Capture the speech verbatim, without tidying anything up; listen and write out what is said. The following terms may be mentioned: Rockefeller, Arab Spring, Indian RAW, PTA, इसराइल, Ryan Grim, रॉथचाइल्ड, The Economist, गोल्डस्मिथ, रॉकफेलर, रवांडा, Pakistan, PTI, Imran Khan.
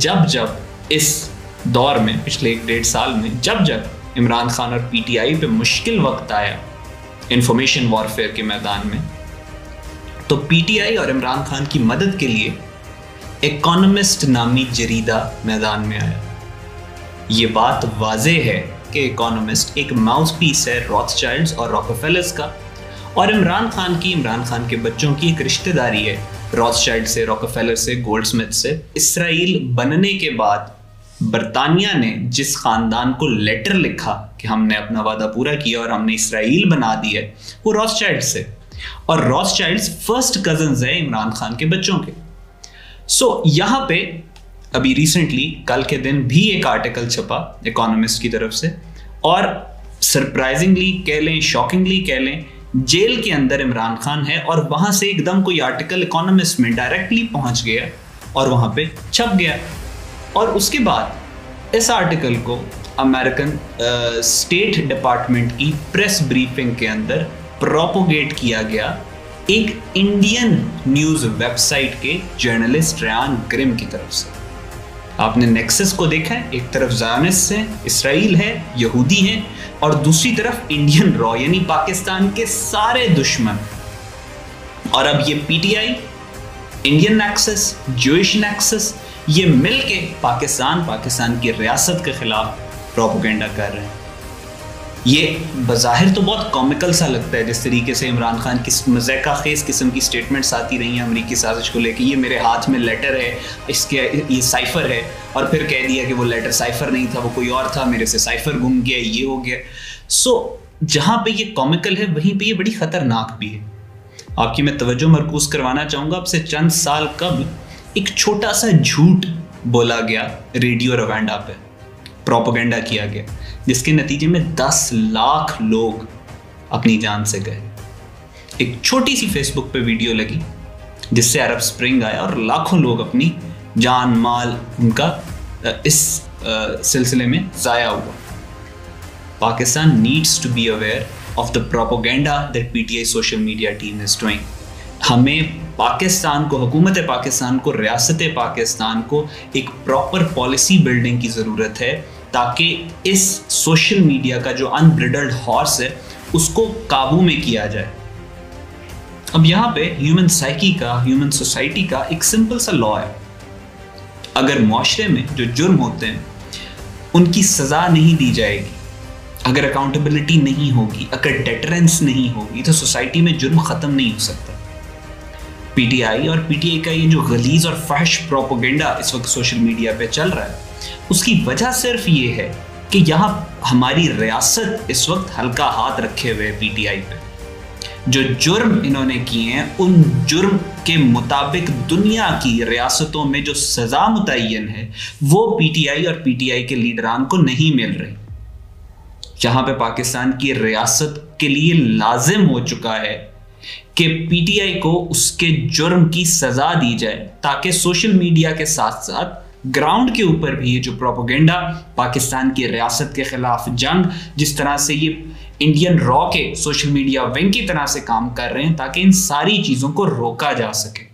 जब जब इस दौर में पिछले एक डेढ़ साल में जब जब इमरान खान और पीटीआई पे मुश्किल वक्त आया इंफॉर्मेशन वॉरफेयर के मैदान में, तो पीटीआई और इमरान खान की मदद के लिए इकोनॉमिस्ट नामी जरीदा मैदान में आया। ये बात वाज़ेह है कि इकोनॉमिस्ट एक माउथपीस है रॉथचाइल्ड्स और रॉकफेलर्स का, और इमरान खान की इमरान खान के बच्चों की एक रिश्तेदारी है रॉथचाइल्ड से, रॉकफेलर से, गोल्डस्मिथ से। इसराइल बनने के बाद बरतानिया ने जिस खानदान को लेटर लिखा कि हमने अपना वादा पूरा किया और हमने इसराइल बना दी है, वो रॉथचाइल्ड से, और रॉथचाइल्ड्स फर्स्ट कजन्स हैं इमरान खान के बच्चों के। सो so, यहाँ पे अभी रिसेंटली कल के दिन भी एक आर्टिकल छपा इकोनॉमिस्ट की तरफ से, और सरप्राइजिंगली कह लें, शॉकिंगली कह लें, जेल के अंदर इमरान खान है और वहाँ से एकदम कोई आर्टिकल इकोनॉमिस्ट में डायरेक्टली पहुँच गया और वहाँ पे छप गया। और उसके बाद इस आर्टिकल को अमेरिकन स्टेट डिपार्टमेंट की प्रेस ब्रीफिंग के अंदर प्रोपोगेट किया गया एक इंडियन न्यूज़ वेबसाइट के जर्नलिस्ट रयान ग्रिम की तरफ से। आपने नेक्सस को देखा है, एक तरफ ज़ायोनिस्ट है, इसराइल है, यहूदी है, और दूसरी तरफ इंडियन रॉ यानी पाकिस्तान के सारे दुश्मन। और अब ये PTI, Indian axis, Jewish axis, ये मिल के पाकिस्तान पाकिस्तान की रियासत के खिलाफ प्रोपोगेंडा कर रहे हैं। ये बज़ाहिर तो बहुत कॉमिकल सा लगता है जिस तरीके से इमरान खान की मज़ाका खेज़ किस्म की स्टेटमेंट्स आती रही हैं अमरीकी साजिश को लेकर, ये मेरे हाथ में लेटर है, इसके ये साइफ़र है, और फिर कह दिया कि वो लेटर साइफ़र नहीं था, वो कोई और था, मेरे से साइफ़र घूम गया, ये हो गया। सो जहाँ पे ये कॉमिकल है वहीं पे ये बड़ी ख़तरनाक भी है। आपकी मैं तवज्जो मरकूज करवाना चाहूँगा, अब से चंद साल कबल एक छोटा सा झूठ बोला गया रेडियो रवांडा पे, प्रोपोगेंडा किया गया, जिसके नतीजे में दस लाख लोग अपनी जान से गए। एक छोटी सी फेसबुक पे वीडियो लगी जिससे अरब स्प्रिंग आया और लाखों लोग अपनी जान माल उनका इस सिलसिले में ज़ाया हुआ। Pakistan needs to be aware of the propaganda that PTI social media team is doing. हमें पाकिस्तान को, हुकूमत पाकिस्तान को, रियासत पाकिस्तान को एक प्रॉपर पॉलिसी बिल्डिंग की ज़रूरत है ताकि इस सोशल मीडिया का जो अनब्रिडल्ड हॉर्स है उसको काबू में किया जाए। अब यहाँ पे ह्यूमन साइकी का, ह्यूमन सोसाइटी का एक सिंपल सा लॉ है, अगर माशरे में जो जुर्म होते हैं उनकी सज़ा नहीं दी जाएगी, अगर अकाउंटेबिलिटी नहीं होगी, अगर डेटरेंस नहीं होगी, तो सोसाइटी में जुर्म ख़त्म नहीं हो सकता। पीटीआई और पीटीए का ये जो गलीज और फहश प्रोपोगेंडा इस वक्त सोशल मीडिया पे चल रहा है, उसकी वजह सिर्फ ये है कि यहाँ हमारी रियासत इस वक्त हल्का हाथ रखे हुए है पीटीआई पे। जो जुर्म इन्होंने किए हैं उन जुर्म के मुताबिक दुनिया की रियासतों में जो सज़ा मुतय्यन है वो पीटीआई और पीटीआई के लीडरान को नहीं मिल रही। जहाँ पे पाकिस्तान की रियासत के लिए लाजिम हो चुका है कि पीटीआई को उसके जुर्म की सज़ा दी जाए ताकि सोशल मीडिया के साथ साथ ग्राउंड के ऊपर भी ये जो प्रोपोगेंडा पाकिस्तान की रियासत के ख़िलाफ़ जंग, जिस तरह से ये इंडियन रॉ के सोशल मीडिया विंग की तरह से काम कर रहे हैं, ताकि इन सारी चीज़ों को रोका जा सके।